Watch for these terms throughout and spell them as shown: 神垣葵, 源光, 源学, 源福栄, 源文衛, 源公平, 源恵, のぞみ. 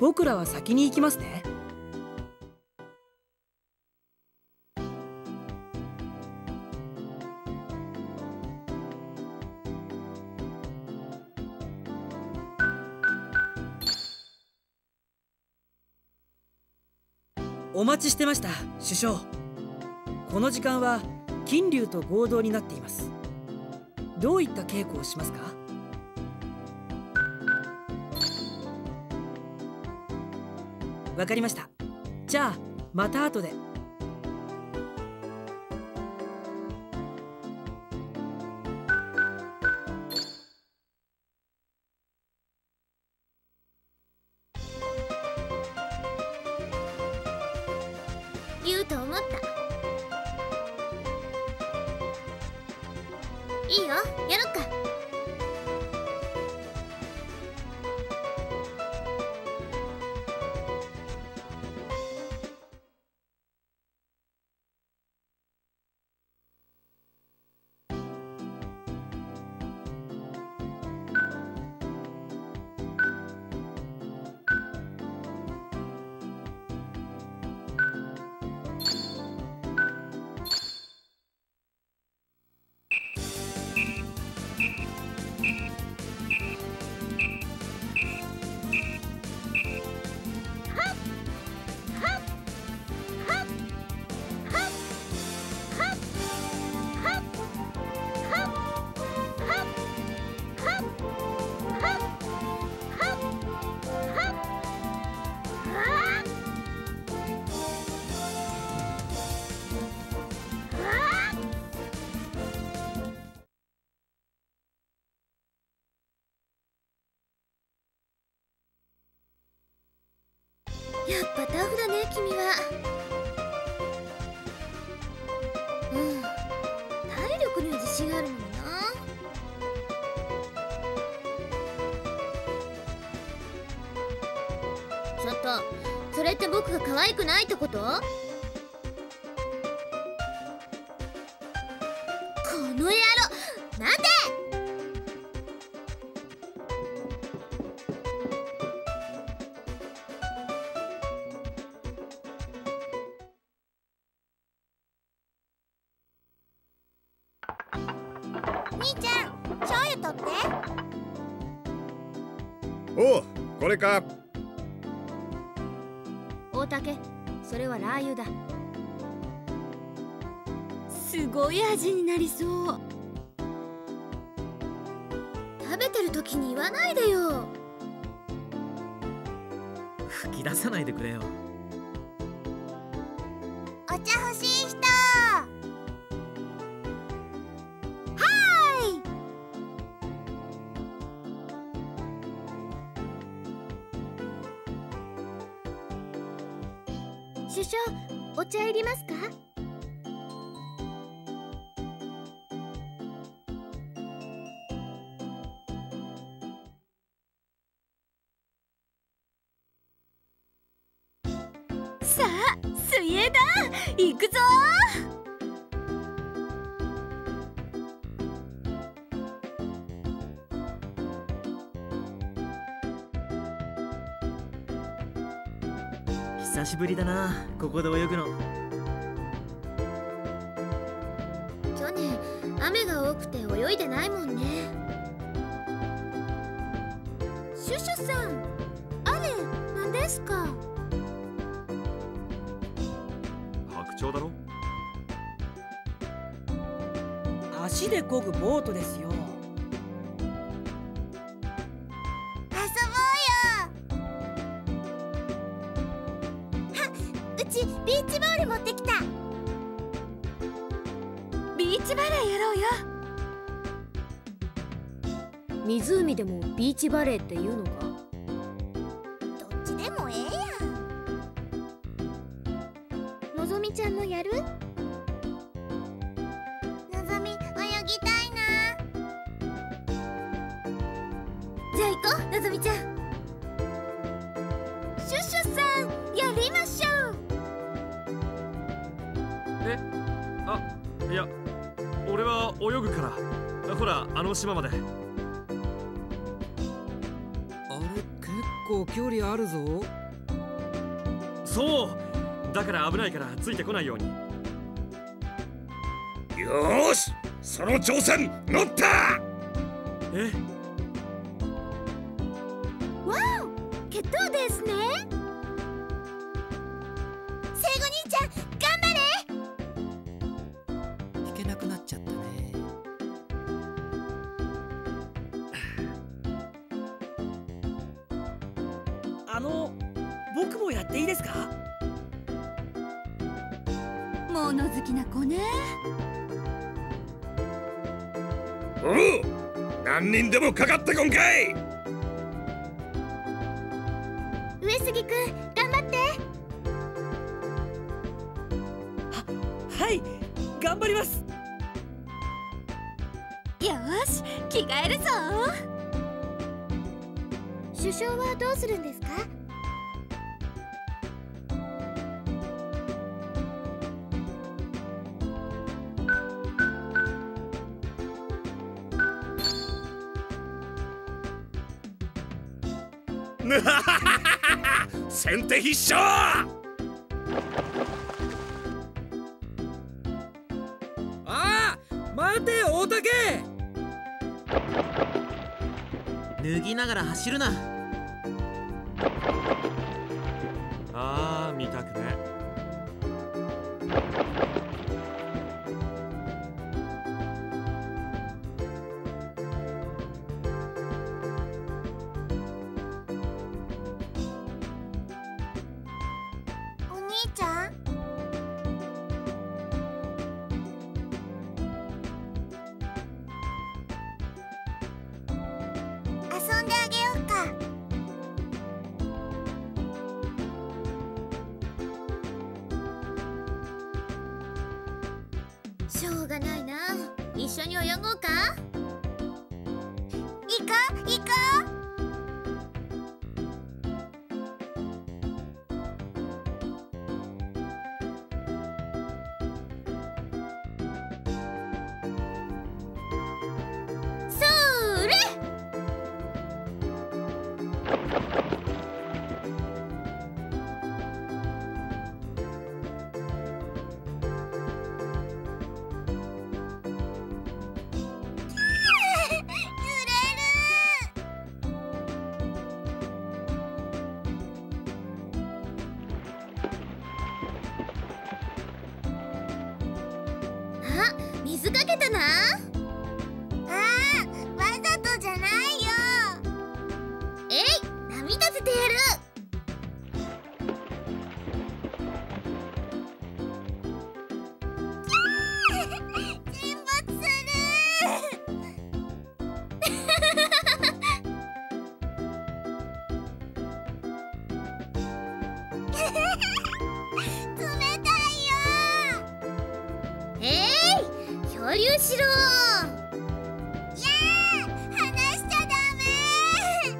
僕らは先に行きますね。お待ちしてました、首相。この時間は金龍と合同になっています。どういった稽古をしますか？わかりました。じゃあまた後で。言うと思った。いいよ、やろっか。やっぱタフだね、君は。うん、体力には自信あるのにな。ちょっと、それって僕が可愛くないってこと？この野郎、待て！兄ちゃん、醤油取って。おう、これか。大竹、それはラー油だ。すごい味になりそう。食べてる時に言わないでよ。吹き出さないでくれよ。お茶欲しい人。首相、お茶いりますか？さあ、水泳だ！行くぞ！久しぶりだな、ここで泳ぐの。去年雨が多くて泳いでないもんね。シュシュさん、あれ何ですか？白鳥だろ。足で漕ぐボートですよ。ビーチボール持ってきた。ビーチバレーやろうよ。湖でもビーチバレーっていうのか。どっちでもええやん。のぞみちゃんもやる？のぞみ、泳ぎたいな。じゃあ行こう、のぞみちゃん。シュシュさん、やりましょう。あ、いや、俺は泳ぐから。ほら、あの島まで。あれ、結構距離あるぞ。そうだから危ないからついてこないように。よし、その乗船乗った。えわお、決闘ですね。聖子兄ちゃん頑張れ。行けなくなっちゃったね。僕もやっていいですか。物好きな子ね。おう、何人でもかかってこんかい。上杉くん頑張って。はい、頑張ります。よし、着替えるぞ。首相はどうするんですか。先手必勝。ああ、待て大竹。脱ぎながら走るな。ああ、見たくね。しょうがないな。一緒に泳ごうか。行こう。水かけたな。ああ、わざとじゃないよ。えい、波立ててやる。沈没する。合流しろー。いやー、離しちゃダメー。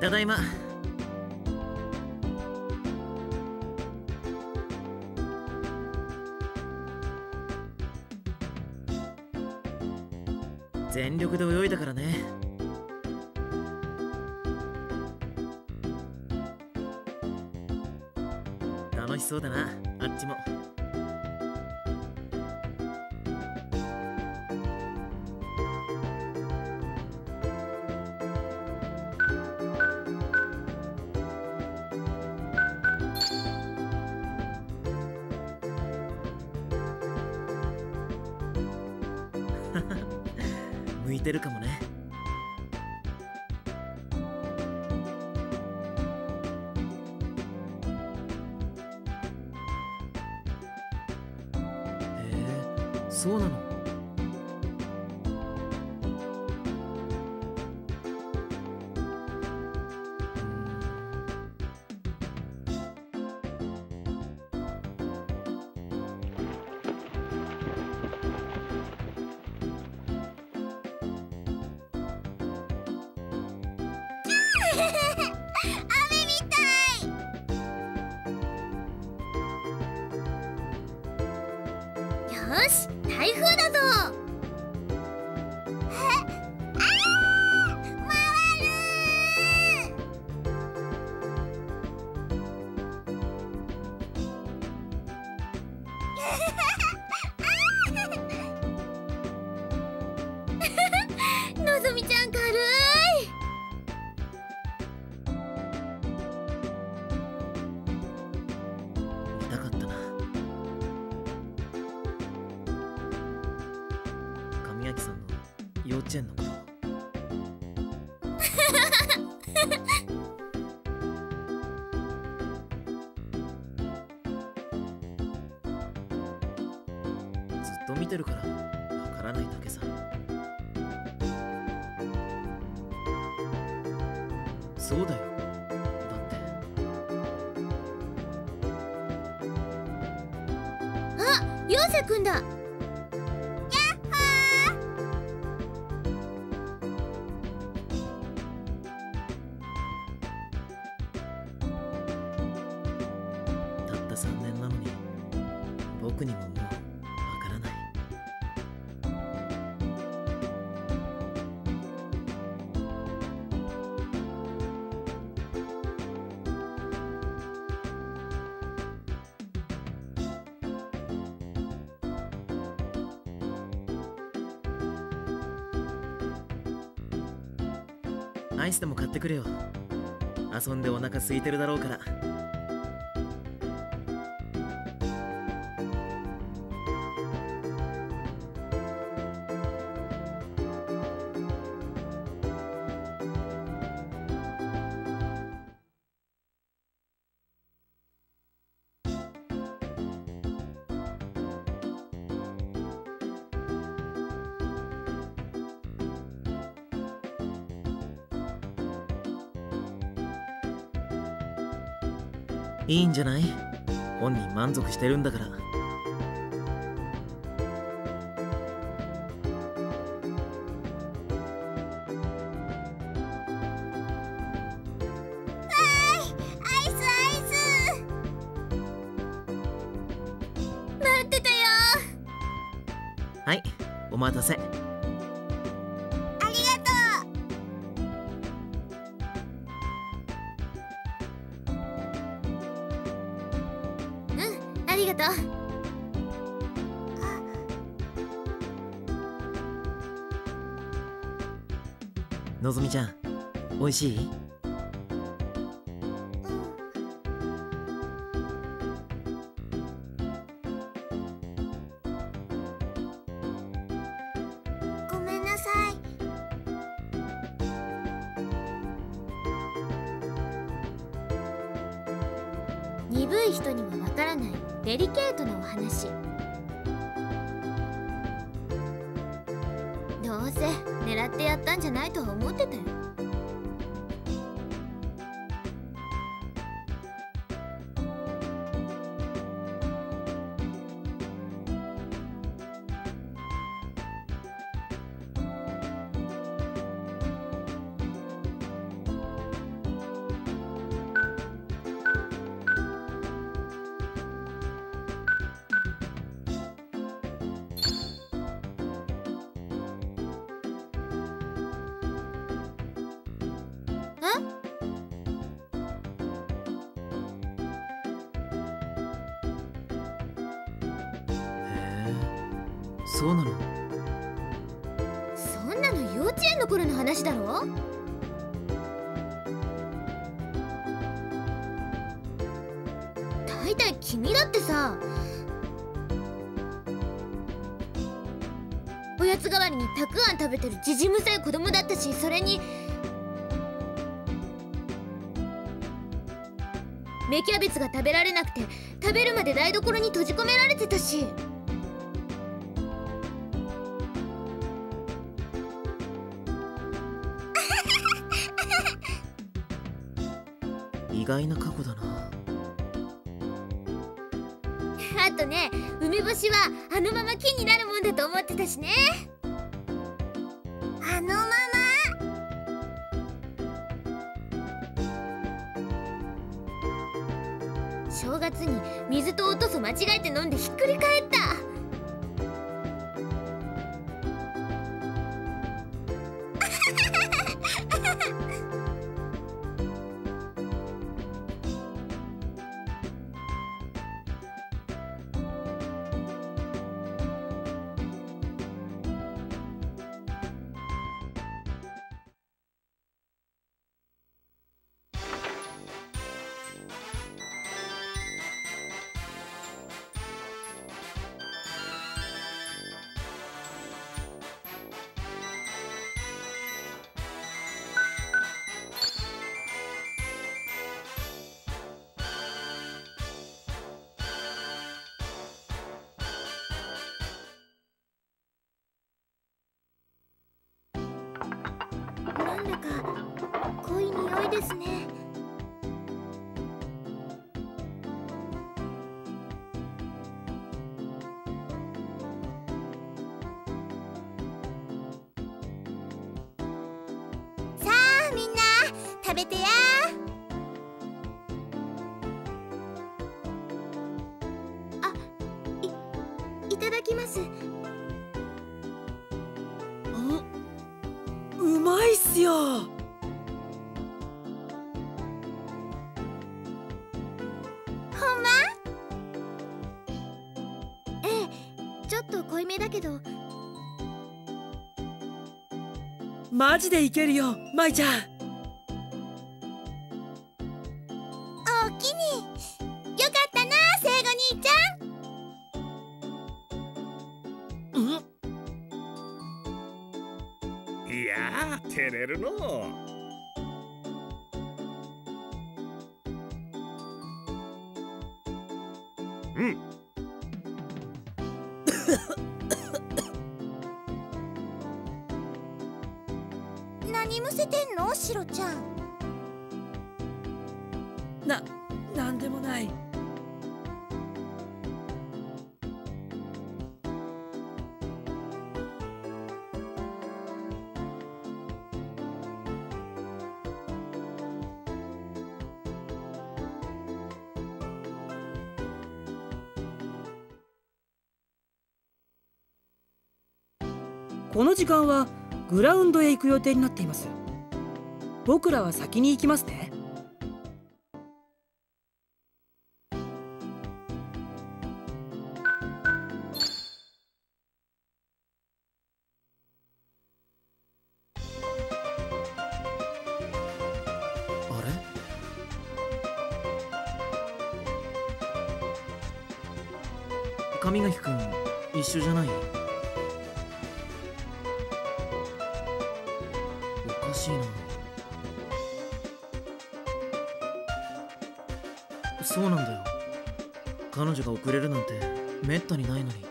ただいま。全力で泳いだからね。楽しそうだな、あっちも。向いてるかもね。そうなの。てんのか。ずっと見てるからわからないだけさ。そうだよ。ヨウセ君だ。やっほー。たった3年なのに僕にももうわからない。アイスでも買ってくれよ。遊んでお腹空いてるだろうから。いいんじゃない？本人満足してるんだから。待ってたよ。はい、お待たせ。ありがとう。のぞみちゃん、おいしい？ごめんなさい。鈍い人にもわからないデリケートなお話。どうせ狙ってやったんじゃないとは思ってたよ。そうなの？そんなの幼稚園の頃の話だろ？大体君だってさ、おやつ代わりにたくあん食べてるじじむさい子供だったし、それに芽キャベツが食べられなくて食べるまで台所に閉じ込められてたし。意外な過去だな。あとね、梅干しはあのまま木になるもんだと思ってたしね。あのまま。正月に水とおとそ間違えて飲んでひっくり返った。濃い匂いですね。さあみんな食べてや。あ、いただきます。うまいっすよ。濃いめだけどマジでいけるよ、舞ちゃん。おおきに。よかったな聖子兄ちゃん。いやー、照れるの。何むせてんの、シロちゃん。なんでもない。この時間はグラウンドへ行く予定になっています。僕らは先に行きますね。あれ、神垣君一緒じゃない？そうなんだよ。彼女が遅れるなんてめったにないのに。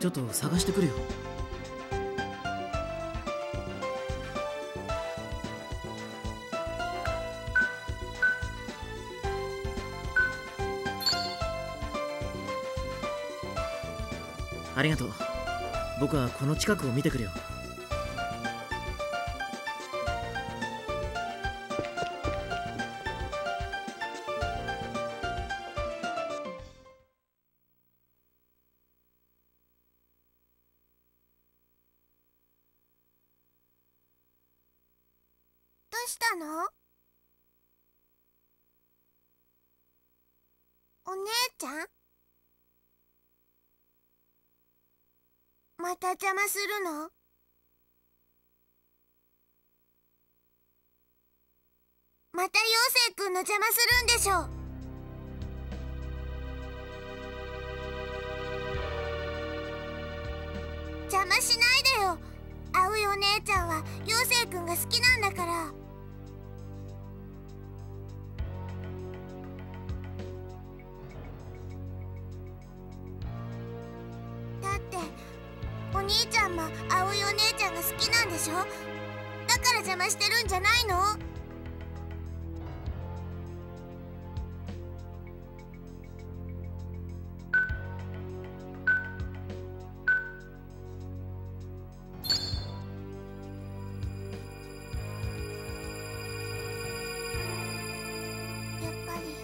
ちょっと探してくるよ。ありがとう。僕はこの近くを見てくるよ。どうしたの？お姉ちゃん？また邪魔するの？また妖精くんの邪魔するんでしょう。邪魔しないでよ。葵お姉ちゃんは妖精くんが好きなんだから。お兄ちゃんも葵お姉ちゃんが好きなんでしょ。だから邪魔してるんじゃないの？やっぱり。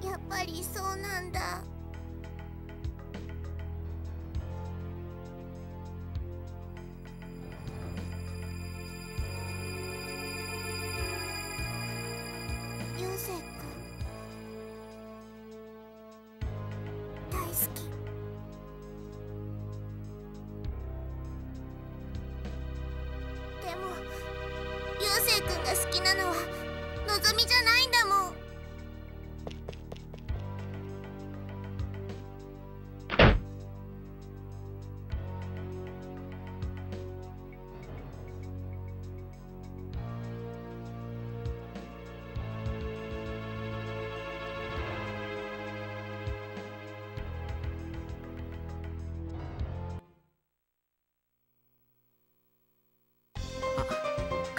やっぱりそうなんだ。妖精君大好き。でも妖精君が好きなのはのぞみじゃないんだもん。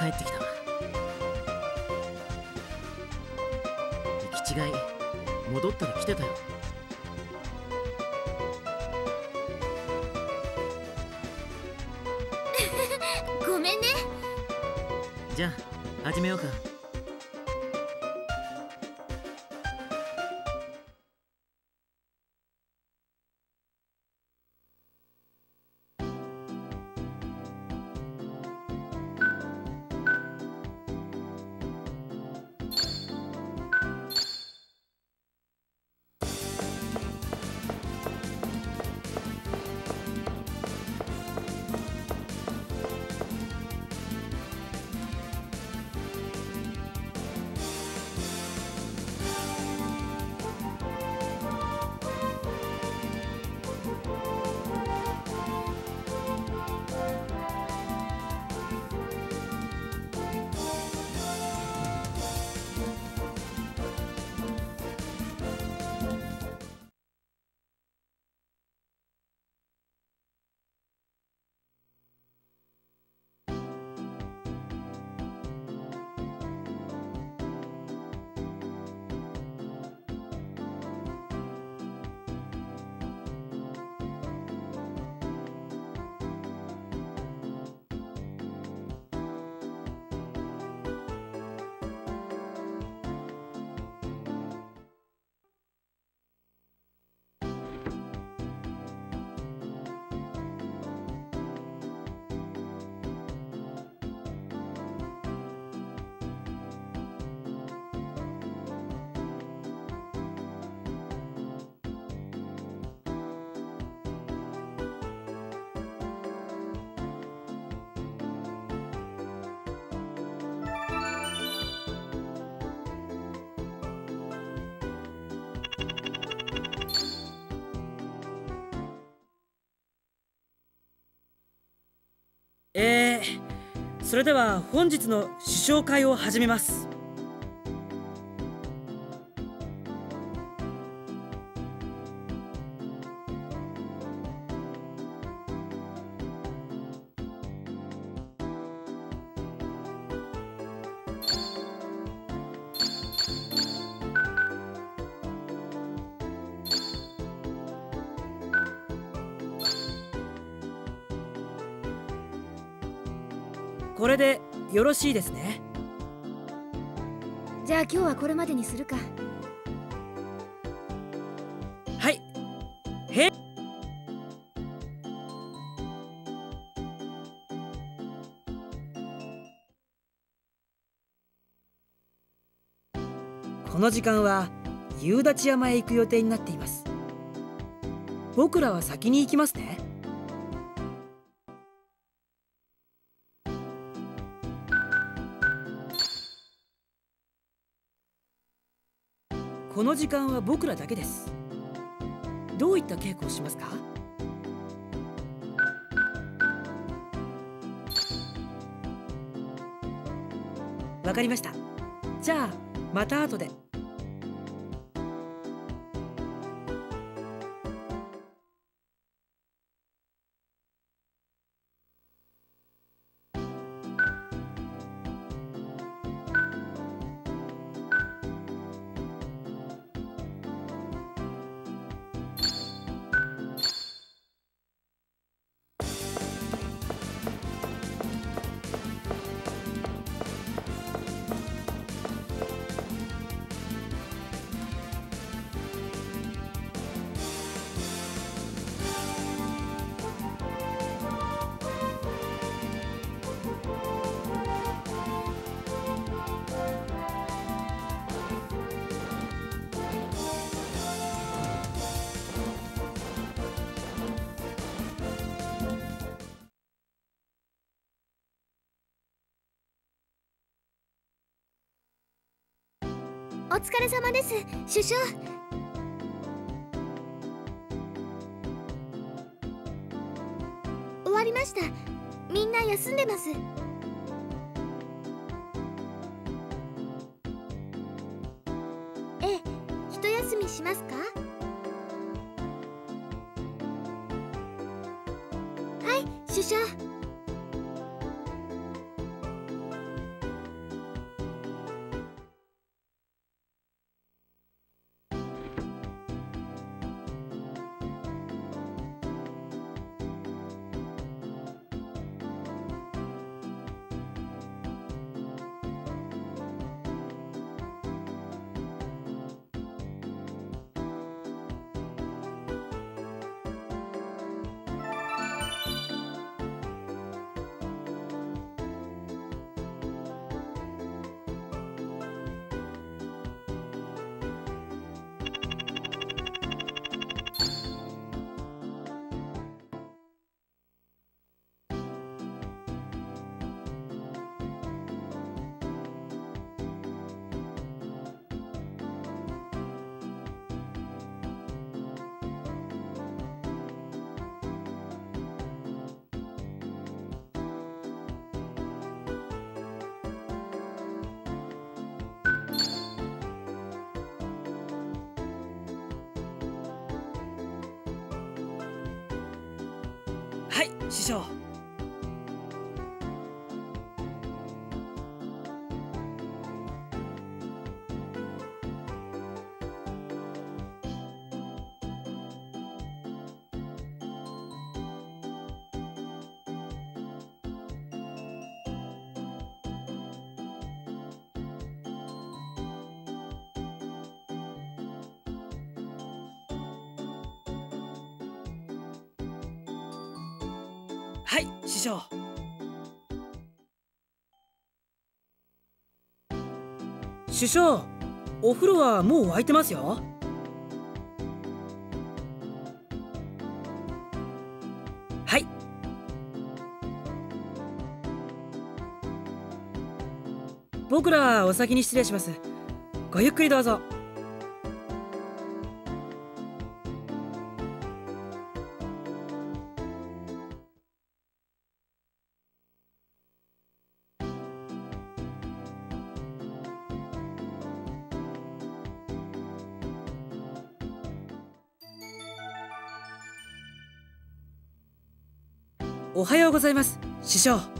ってきたな。行き違い、戻ったら来てたよ。ごめんね。じゃあ始めようか。それでは本日の試唱会を始めます。これでよろしいですね。じゃあ今日はこれまでにするか。はい。へ。この時間は夕立山へ行く予定になっています。僕らは先に行きますね。この時間は僕らだけです。どういった稽古をしますか？わかりました。じゃあまた後で。お疲れ様です、主将。終わりました。みんな休んでます。ええ、一休みしますか？はい、主将。師匠、はい、師匠。師匠、お風呂はもう沸いてますよ。はい。僕らお先に失礼します。ごゆっくりどうぞ。おはようございます、師匠。